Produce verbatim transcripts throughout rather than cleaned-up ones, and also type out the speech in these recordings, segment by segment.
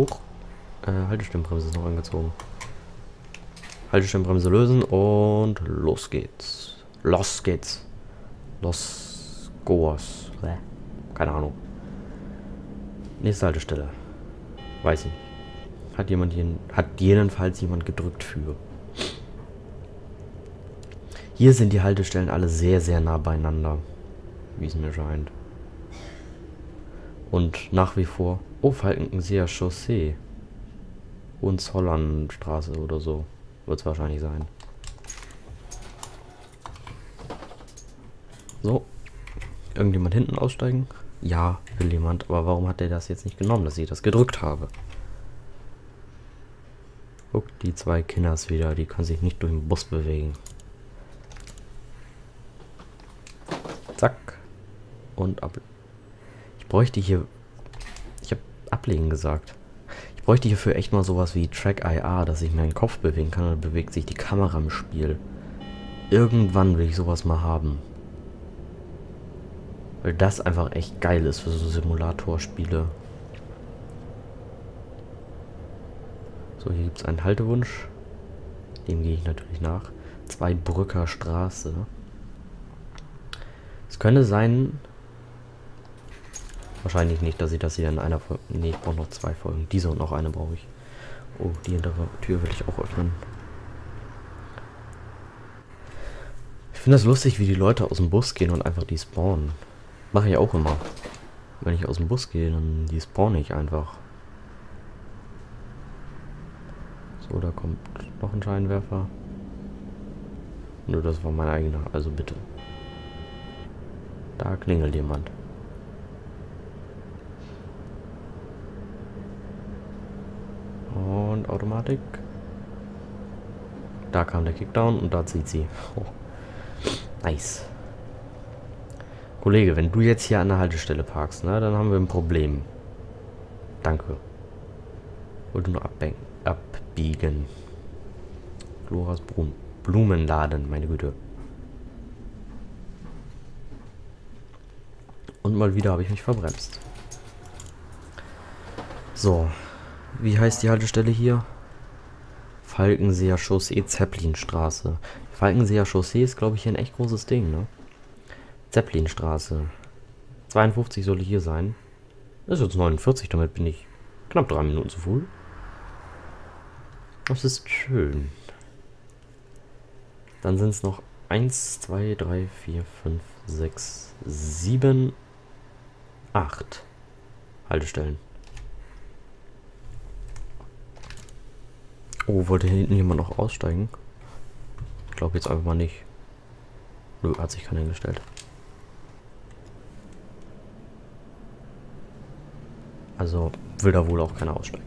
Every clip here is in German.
Hoch. Äh, Haltestellenbremse ist noch angezogen. Haltestellenbremse lösen und los geht's. Los geht's. Los goas. Keine Ahnung. Nächste Haltestelle. Weiß nicht. Hat jemand hier, hat jedenfalls jemand gedrückt für. Hier sind die Haltestellen alle sehr, sehr nah beieinander. Wie es mir scheint. Und nach wie vor. Oh, Falkenseer Chaussee. Und Zollernstraße oder so. Wird es wahrscheinlich sein. So. Irgendjemand hinten aussteigen? Ja, will jemand. Aber warum hat der das jetzt nicht genommen, dass ich das gedrückt habe? Guck, die zwei Kinders wieder. Die können sich nicht durch den Bus bewegen. Zack. Und ab. Ich bräuchte hier... Ich habe ablegen gesagt. Ich bräuchte hierfür echt mal sowas wie Track I R, dass ich meinen Kopf bewegen kann und bewegt sich die Kamera im Spiel. Irgendwann will ich sowas mal haben. Weil das einfach echt geil ist für so Simulatorspiele. So, hier gibt es einen Haltewunsch. Dem gehe ich natürlich nach. Zweibrücker Straße. Es könnte sein... Wahrscheinlich nicht, dass ich das hier in einer Folge... Ne, ich brauche noch zwei Folgen. Diese und noch eine brauche ich. Oh, die hintere Tür will ich auch öffnen. Ich finde das lustig, wie die Leute aus dem Bus gehen und einfach die spawnen. Mache ich auch immer. Wenn ich aus dem Bus gehe, dann die spawne ich einfach. So, da kommt noch ein Scheinwerfer. Nur das war mein eigener, also bitte. Da klingelt jemand. Und Automatik. Da kam der Kickdown und da zieht sie. Oh. Nice. Kollege, wenn du jetzt hier an der Haltestelle parkst, ne, dann haben wir ein Problem. Danke. Wollte nur abbiegen. Floras Blumenladen, meine Güte. Und mal wieder habe ich mich verbremst. So. Wie heißt die Haltestelle hier? Falkenseer Chaussee, Zeppelinstraße. Falkenseer Chaussee ist, glaube ich, hier ein echt großes Ding, ne? Zeppelinstraße. zweiundfünfzig soll hier sein. Das ist jetzt neunundvierzig, damit bin ich knapp drei Minuten zu früh. Das ist schön. Dann sind es noch eins, zwei, drei, vier, fünf, sechs, sieben, acht Haltestellen. Oh, wollte hier hinten jemand noch aussteigen? Ich glaube jetzt einfach mal nicht. Nö, hat sich keiner hingestellt. Also will da wohl auch keiner aussteigen.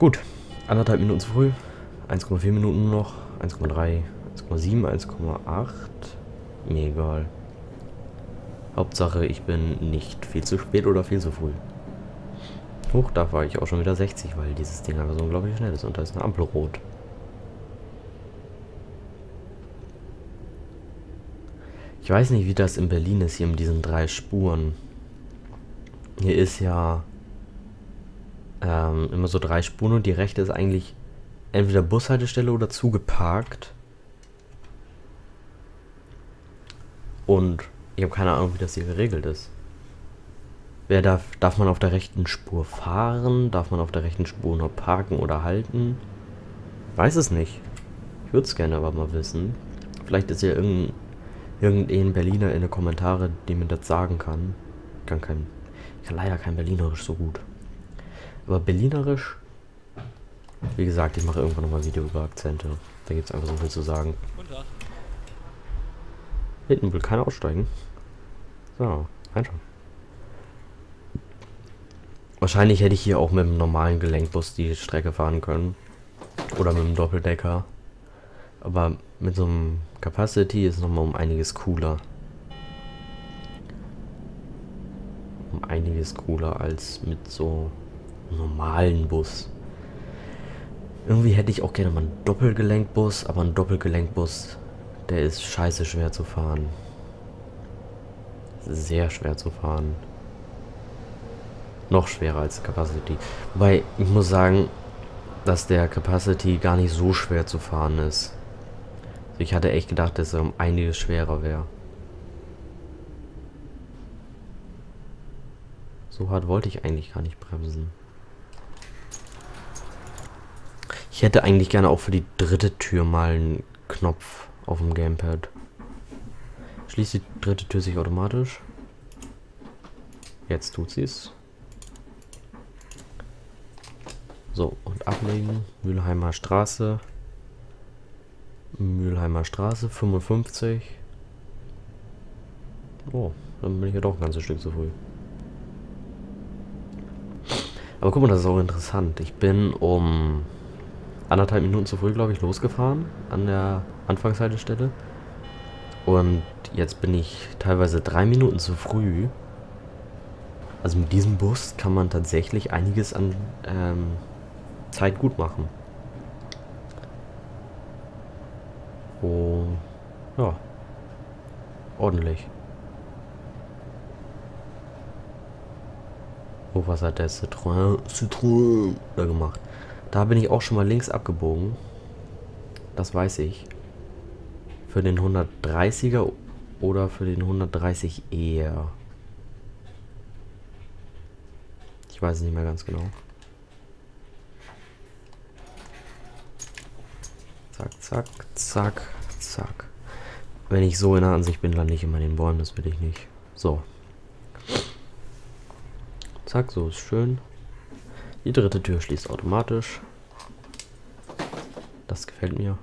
Gut, anderthalb Minuten zu früh. eins Komma vier Minuten noch. eins Komma drei, eins Komma sieben, eins Komma acht. Mir egal. Hauptsache, ich bin nicht viel zu spät oder viel zu früh. Hoch, da war ich auch schon wieder sechzig, weil dieses Ding einfach so unglaublich schnell ist und da ist eine Ampel rot. Ich weiß nicht, wie das in Berlin ist, hier mit diesen drei Spuren. Hier ist ja ähm, immer so drei Spuren und die rechte ist eigentlich entweder Bushaltestelle oder zugeparkt. Und ich habe keine Ahnung, wie das hier geregelt ist. Wer darf, darf man auf der rechten Spur fahren? Darf man auf der rechten Spur nur parken oder halten? Weiß es nicht. Ich würde es gerne aber mal wissen. Vielleicht ist ja irgendein, irgendein Berliner in den Kommentaren, dem man das sagen kann. Ich kann, kein, ich kann leider kein Berlinerisch so gut. Aber Berlinerisch... Wie gesagt, ich mache irgendwann nochmal ein Video über Akzente. Da gibt es einfach so viel zu sagen. Hinten will keiner aussteigen. So, reinschauen. Wahrscheinlich hätte ich hier auch mit dem normalen Gelenkbus die Strecke fahren können. Oder mit dem Doppeldecker. Aber mit so einem CapaCity ist es nochmal um einiges cooler. Um einiges cooler als mit so einem normalen Bus. Irgendwie hätte ich auch gerne mal einen Doppelgelenkbus, aber ein Doppelgelenkbus, der ist scheiße schwer zu fahren. Sehr schwer zu fahren. noch schwerer als CapaCity. Wobei, ich muss sagen, dass der CapaCity gar nicht so schwer zu fahren ist. Also ich hatte echt gedacht, dass er um einiges schwerer wäre. So hart wollte ich eigentlich gar nicht bremsen. Ich hätte eigentlich gerne auch für die dritte Tür mal einen Knopf auf dem Gamepad. Schließt die dritte Tür sich automatisch? Jetzt tut sie es. So, und ablegen. Mülheimer Straße. Mülheimer Straße, fünfundfünfzig. Oh, dann bin ich ja doch ein ganzes Stück zu früh. Aber guck mal, das ist auch interessant. Ich bin um anderthalb Minuten zu früh, glaube ich, losgefahren an der Anfangshaltestelle. Und jetzt bin ich teilweise drei Minuten zu früh. Also mit diesem Bus kann man tatsächlich einiges an ähm, Zeit gut machen. Oh, ja, ordentlich. Oh, was hat der Citroën, Citroën da gemacht? Da bin ich auch schon mal links abgebogen. Das weiß ich. Für den hundertdreißiger oder für den hundertdreißig E. Ich weiß es nicht mehr ganz genau. Zack, zack, zack, zack. Wenn ich so in der Ansicht bin, lande ich immer in den Bäumen, das will ich nicht. So. Zack, so ist schön. Die dritte Tür schließt automatisch. Das gefällt mir.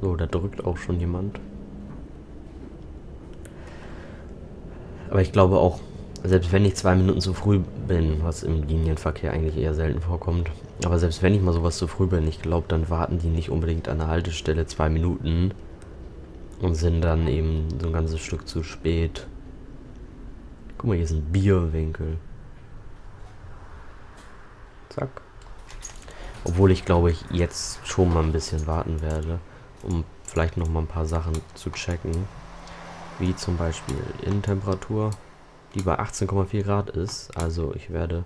So, da drückt auch schon jemand. Aber ich glaube auch, selbst wenn ich zwei Minuten zu früh bin, was im Linienverkehr eigentlich eher selten vorkommt, aber selbst wenn ich mal sowas zu früh bin, ich glaube, dann warten die nicht unbedingt an der Haltestelle zwei Minuten. Und sind dann eben so ein ganzes Stück zu spät. Guck mal, hier ist ein Bierwinkel. Zack. Obwohl ich, glaube ich, jetzt schon mal ein bisschen warten werde, um vielleicht noch mal ein paar Sachen zu checken. Wie zum Beispiel Innentemperatur, die bei achtzehn Komma vier Grad ist. Also ich werde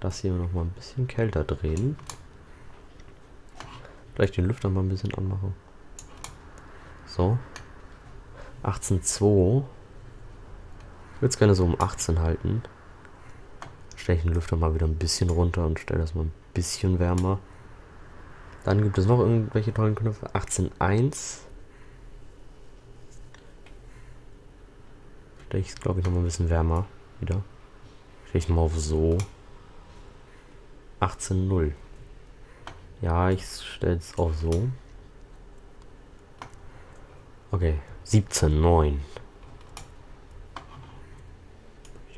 das hier noch mal ein bisschen kälter drehen. Vielleicht den Lüfter mal ein bisschen anmachen. So, achtzehn Komma zwei. Ich würde es gerne so um achtzehn halten. Stelle ich den Lüfter mal wieder ein bisschen runter und stelle das mal ein bisschen wärmer. Dann gibt es noch irgendwelche tollen Knöpfe. achtzehn Komma eins. Stelle ich es, glaube ich, nochmal ein bisschen wärmer wieder. Stelle ich nochmal auf so. achtzehn Komma null. Ja, ich stelle es auf so. Okay, siebzehn Komma neun.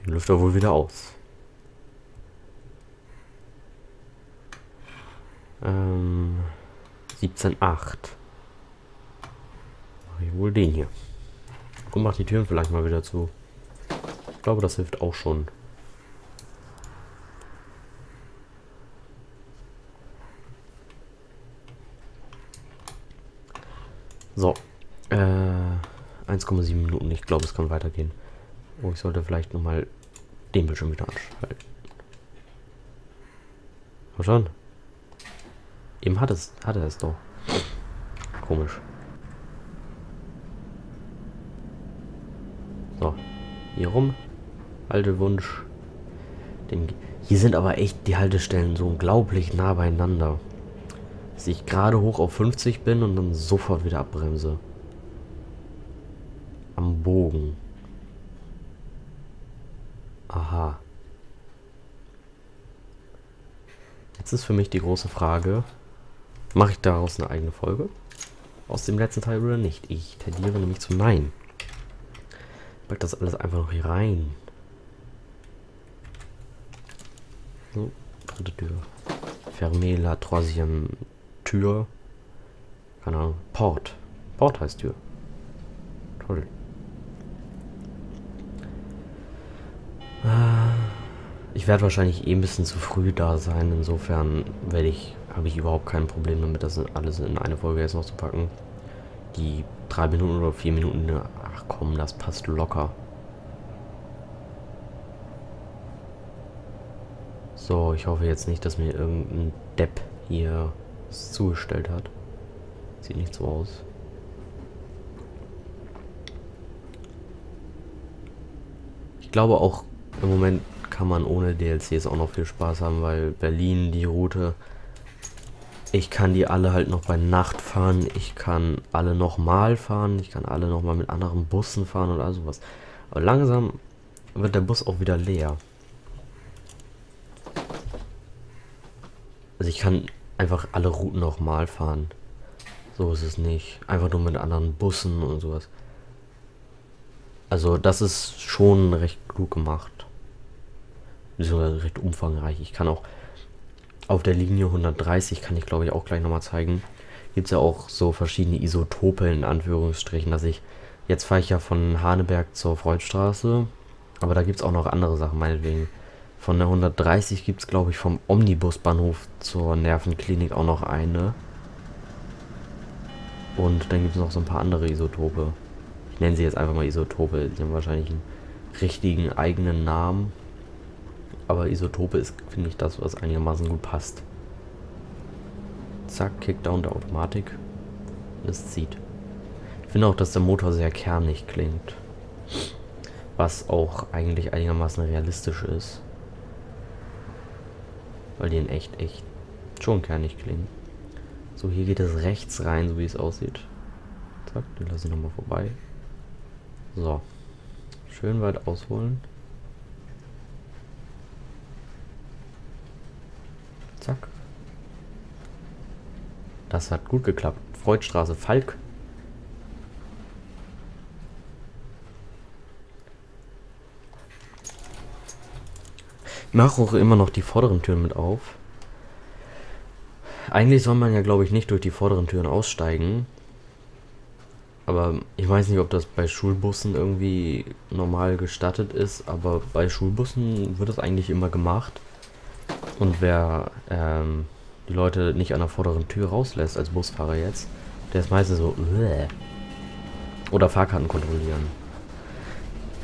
Den Lüfter wohl wieder aus. Ähm, siebzehn Komma acht. Mache ich wohl den hier. Und mach die Türen vielleicht mal wieder zu. Ich glaube, das hilft auch schon. So. Äh, eins Komma sieben Minuten. Ich glaube, es kann weitergehen. Oh, ich sollte vielleicht nochmal den Bildschirm wieder anschalten. Komm schon. Eben hat es, hat er es doch. Komisch. So. Hier rum. Haltewunsch. Den hier sind aber echt die Haltestellen so unglaublich nah beieinander. Dass ich gerade hoch auf fünfzig bin und dann sofort wieder abbremse. Am Bogen. Aha. Jetzt ist für mich die große Frage, mache ich daraus eine eigene Folge? Aus dem letzten Teil oder nicht? Ich tendiere nämlich zu Nein. Ich pack das alles einfach noch hier rein. So, dritte Tür. Fermez la troisième Tür. Keine Ahnung. Port. Port heißt Tür. Toll. Ich werde wahrscheinlich eh ein bisschen zu früh da sein, insofern werde ich, habe ich überhaupt kein Problem damit, das alles in eine Folge jetzt noch zu packen. Die drei Minuten oder vier Minuten Ach komm, das passt locker. So, ich hoffe jetzt nicht, dass mir irgendein Depp hier was zugestellt hat. Sieht nicht so aus. Ich glaube auch im Moment kann man ohne D L Cs auch noch viel Spaß haben, weil Berlin, die Route, ich kann die alle halt noch bei Nacht fahren, ich kann alle nochmal fahren, ich kann alle nochmal mit anderen Bussen fahren und all sowas. Aber langsam wird der Bus auch wieder leer. Also ich kann einfach alle Routen nochmal fahren. So ist es nicht. Einfach nur mit anderen Bussen und sowas. Also das ist schon recht klug gemacht. Beziehungsweise recht umfangreich. Ich kann auch auf der Linie hundertdreißig, kann ich glaube ich auch gleich nochmal zeigen, gibt es ja auch so verschiedene Isotope in Anführungsstrichen, dass ich, jetzt fahre ich ja von Hahneberg zur Freudstraße, aber da gibt es auch noch andere Sachen, meinetwegen. Von der hundertdreißig gibt es glaube ich vom Omnibusbahnhof zur Nervenklinik auch noch eine. Und dann gibt es noch so ein paar andere Isotope. Ich nenne sie jetzt einfach mal Isotope, die haben wahrscheinlich einen richtigen eigenen Namen. Aber Isotope ist, finde ich, das, was einigermaßen gut passt. Zack, Kickdown der Automatik. Es zieht. Ich finde auch, dass der Motor sehr kernig klingt. Was auch eigentlich einigermaßen realistisch ist. Weil die in echt, echt schon kernig klingen. So, hier geht es rechts rein, so wie es aussieht. Zack, den lasse ich nochmal vorbei. So. Schön weit ausholen. Zack. Das hat gut geklappt. Freudstraße, Falk. Ich mache auch immer noch die vorderen Türen mit auf. Eigentlich soll man ja, glaube ich, nicht durch die vorderen Türen aussteigen. Aber ich weiß nicht, ob das bei Schulbussen irgendwie normal gestattet ist. Aber bei Schulbussen wird das eigentlich immer gemacht. Und wer ähm, die Leute nicht an der vorderen Tür rauslässt, als Busfahrer jetzt, der ist meistens so, bleh. Oder Fahrkarten kontrollieren.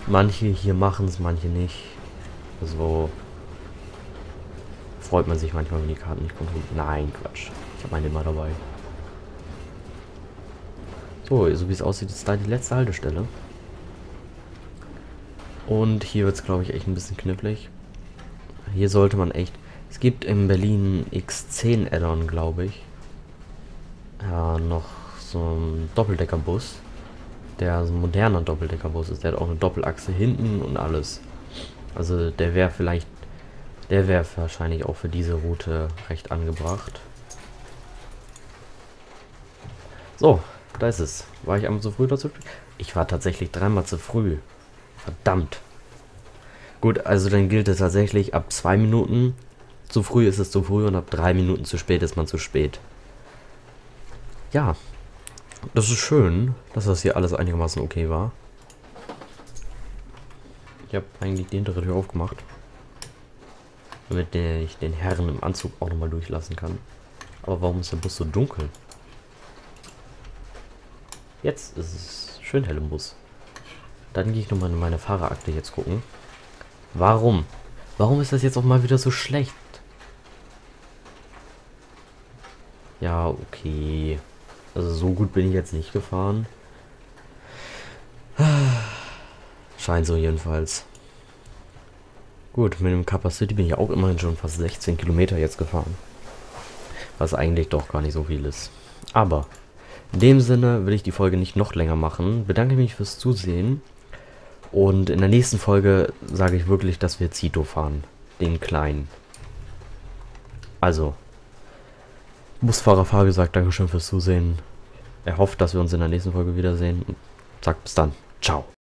Manche hier machen es, manche nicht. Also freut man sich manchmal, wenn die Karten nicht kontrollieren. Nein, Quatsch. Ich habe meine immer dabei. So, so wie es aussieht, ist da die letzte Haltestelle. Und hier wird es, glaube ich, echt ein bisschen knifflig. Hier sollte man echt... Es gibt in Berlin X zehn Addon, glaube ich, ja, noch so einen Doppeldeckerbus, der so ein moderner Doppeldeckerbus ist. Der hat auch eine Doppelachse hinten und alles. Also der wäre vielleicht, der wäre wahrscheinlich auch für diese Route recht angebracht. So, da ist es. War ich einmal zu früh oder zu spät? Ich war tatsächlich dreimal zu früh. Verdammt. Gut, also dann gilt es tatsächlich ab zwei Minuten... Zu früh ist es zu früh und ab drei Minuten zu spät ist man zu spät. Ja, das ist schön, dass das hier alles einigermaßen okay war. Ich habe eigentlich die hintere Tür aufgemacht, damit ich den Herren im Anzug auch nochmal durchlassen kann. Aber warum ist der Bus so dunkel? Jetzt ist es schön hell im Bus. Dann gehe ich nochmal in meine Fahrerakte jetzt gucken. Warum? Warum ist das jetzt auch mal wieder so schlecht? Ja, okay. Also so gut bin ich jetzt nicht gefahren. Scheint so jedenfalls. Gut, mit dem CapaCity bin ich auch immerhin schon fast sechzehn Kilometer jetzt gefahren. Was eigentlich doch gar nicht so viel ist. Aber in dem Sinne will ich die Folge nicht noch länger machen. Bedanke mich fürs Zusehen. Und in der nächsten Folge sage ich wirklich, dass wir Zito fahren. Den Kleinen. Also... Busfahrer Fabio sagt Dankeschön fürs Zusehen. Er hofft, dass wir uns in der nächsten Folge wiedersehen. Und sagt bis dann. Ciao.